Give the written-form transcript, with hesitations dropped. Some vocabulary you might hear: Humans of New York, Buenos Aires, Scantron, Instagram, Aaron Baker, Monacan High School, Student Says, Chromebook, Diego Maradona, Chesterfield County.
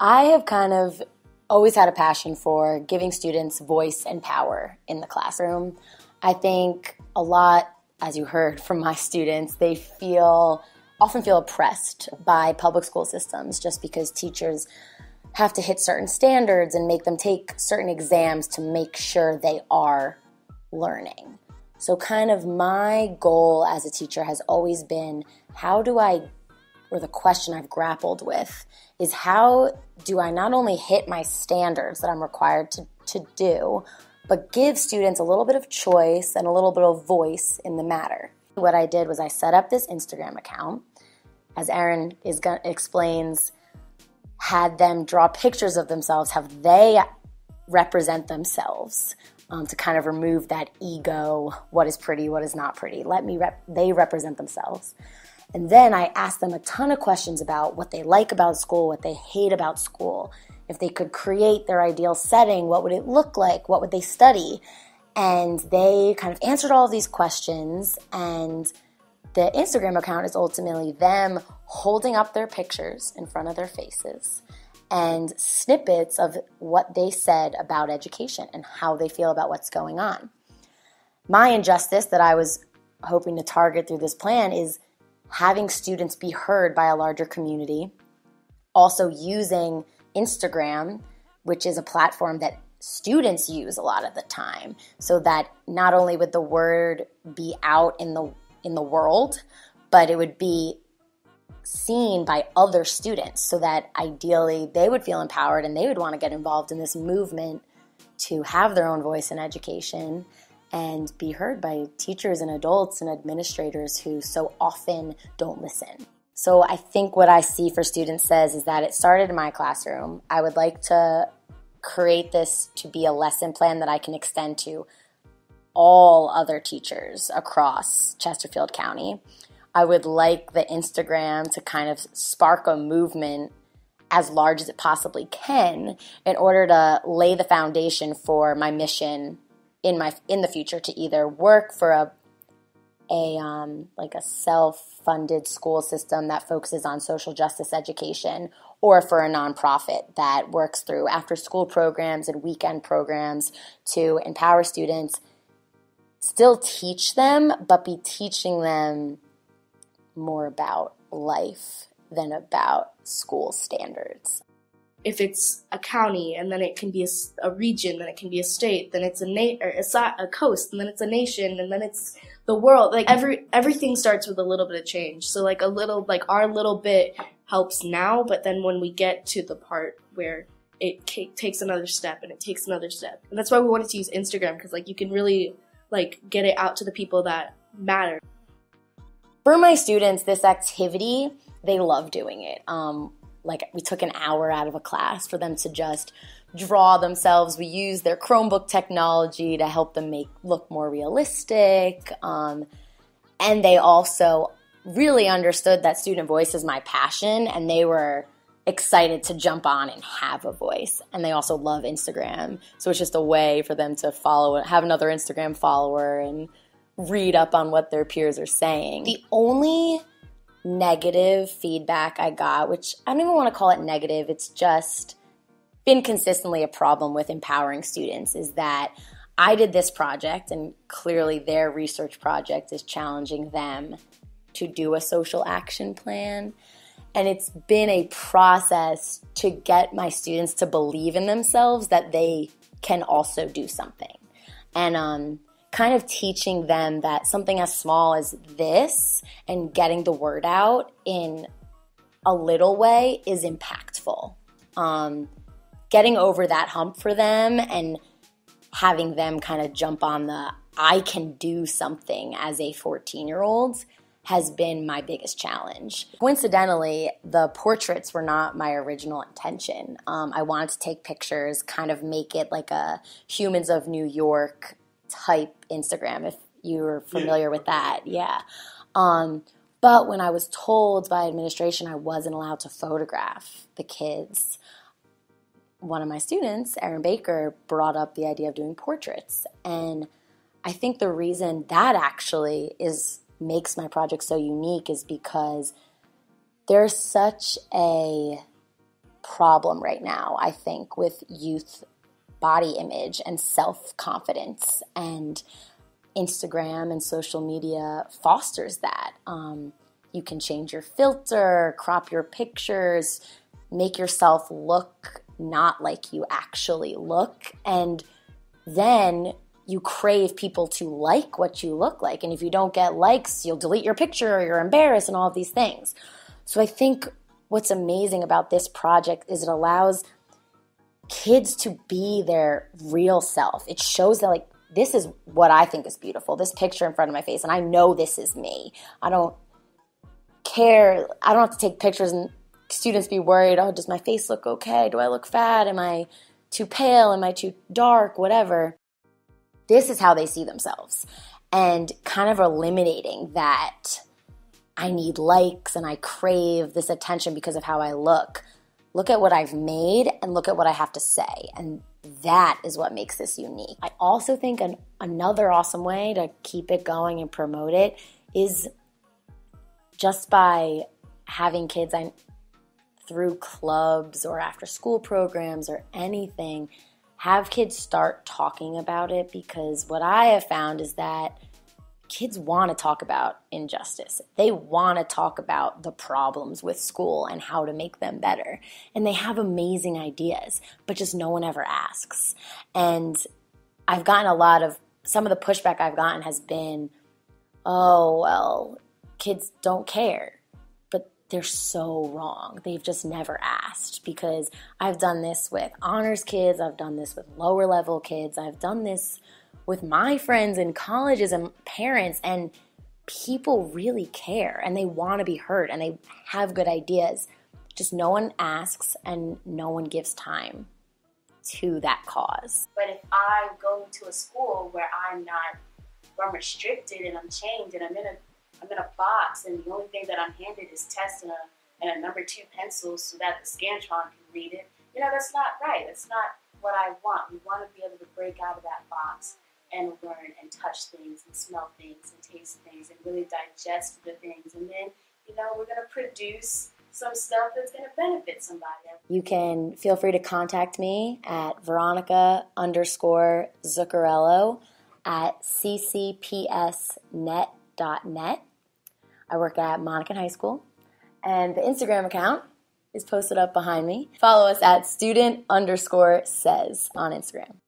I have kind of always had a passion for giving students voice and power in the classroom. I think a lot, as you heard from my students, they often feel oppressed by public school systems just because teachers have to hit certain standards and make them take certain exams to make sure they are learning. So kind of my goal as a teacher has always been, or the question I've grappled with is, how do I not only hit my standards that I'm required to do, but give students a little bit of choice and a little bit of voice in the matter. What I did was I set up this Instagram account, as Aaron explains, had them draw pictures of themselves, have they represent themselves to kind of remove that ego, what is pretty, what is not pretty. They represent themselves. And then I asked them a ton of questions about what they like about school, what they hate about school. If they could create their ideal setting, what would it look like? What would they study? And they kind of answered all of these questions, and the Instagram account is ultimately them holding up their pictures in front of their faces and snippets of what they said about education and how they feel about what's going on. My injustice that I was hoping to target through this plan is having students be heard by a larger community, also using Instagram, which is a platform that students use a lot of the time, so that not only would the word be out in the world, but it would be seen by other students, so that ideally they would feel empowered and they would want to get involved in this movement to have their own voice in education and be heard by teachers and adults and administrators who so often don't listen. So I think what I see for students says is that it started in my classroom. I would like to create this to be a lesson plan that I can extend to all other teachers across Chesterfield County. I would like the Instagram to kind of spark a movement as large as it possibly can in order to lay the foundation for my mission in the future, to either work for a self-funded school system that focuses on social justice education, or for a nonprofit that works through after-school programs and weekend programs to empower students, still teach them, but be teaching them more about life than about school standards. If it's a county, and then it can be a region, then it can be a state, then it's a coast, and then it's a nation, and then it's the world. Like everything starts with a little bit of change. So like our little bit helps now, but then when we get to the part where it takes another step and it takes another step, and that's why we wanted to use Instagram, because like you can really like get it out to the people that matter. For my students, this activity, they love doing it. Like we took an hour out of a class for them to just draw themselves. We used their Chromebook technology to help them look more realistic. And they also really understood that student voice is my passion, and they were excited to jump on and have a voice. And they also love Instagram. So it's just a way for them to have another Instagram follower and read up on what their peers are saying. The only negative feedback I got, which I don't even want to call it negative, it's just been consistently a problem with empowering students, is that I did this project, and clearly their research project is challenging them to do a social action plan. And it's been a process to get my students to believe in themselves that they can also do something. And kind of teaching them that something as small as this and getting the word out in a little way is impactful. Getting over that hump for them and having them kind of jump on the I can do something as a 14-year-old has been my biggest challenge. Coincidentally, the portraits were not my original intention. I wanted to take pictures, kind of make it like a Humans of New York type Instagram, if you're familiar with that, yeah. But when I was told by administration I wasn't allowed to photograph the kids, one of my students, Aaron Baker, brought up the idea of doing portraits. And I think the reason that actually makes my project so unique is because there's such a problem right now, I think, with youth body image and self-confidence, and Instagram and social media fosters that. You can change your filter, crop your pictures, make yourself look not like you actually look, and then you crave people to like what you look like. And if you don't get likes, you'll delete your picture or you're embarrassed and all of these things. So I think what's amazing about this project is it allows kids to be their real self. It shows that, like, this is what I think is beautiful, this picture in front of my face, and I know this is me. I don't care. I don't have to take pictures and students be worried, oh, does my face look okay? Do I look fat? Am I too pale? Am I too dark? Whatever. This is how they see themselves, and kind of eliminating that I need likes and I crave this attention because of how I look. Look at what I've made and look at what I have to say, and that is what makes this unique. I also think another awesome way to keep it going and promote it is just by having kids through clubs or after school programs or anything, have kids start talking about it, because what I have found is that kids want to talk about injustice. They want to talk about the problems with school and how to make them better. And they have amazing ideas, but just no one ever asks. And I've gotten some of the pushback I've gotten has been, oh, well, kids don't care. But they're so wrong. They've just never asked, because I've done this with honors kids. I've done this with lower level kids. I've done this with my friends in colleges and parents, and people really care and they want to be heard and they have good ideas. Just no one asks and no one gives time to that cause. But if I go to a school where where I'm restricted and I'm chained and I'm in a box, and the only thing that I'm handed is tests and a #2 pencil so that the Scantron can read it, that's not right. That's not what I want. We want to be able to break out of that box and learn and touch things and smell things and taste things and really digest the things. And then, we're going to produce some stuff that's going to benefit somebody. You can feel free to contact me at Veronica_Zuccarello@ccpsnet.net. I work at Monacan High School, and the Instagram account is posted up behind me. Follow us at student_says on Instagram.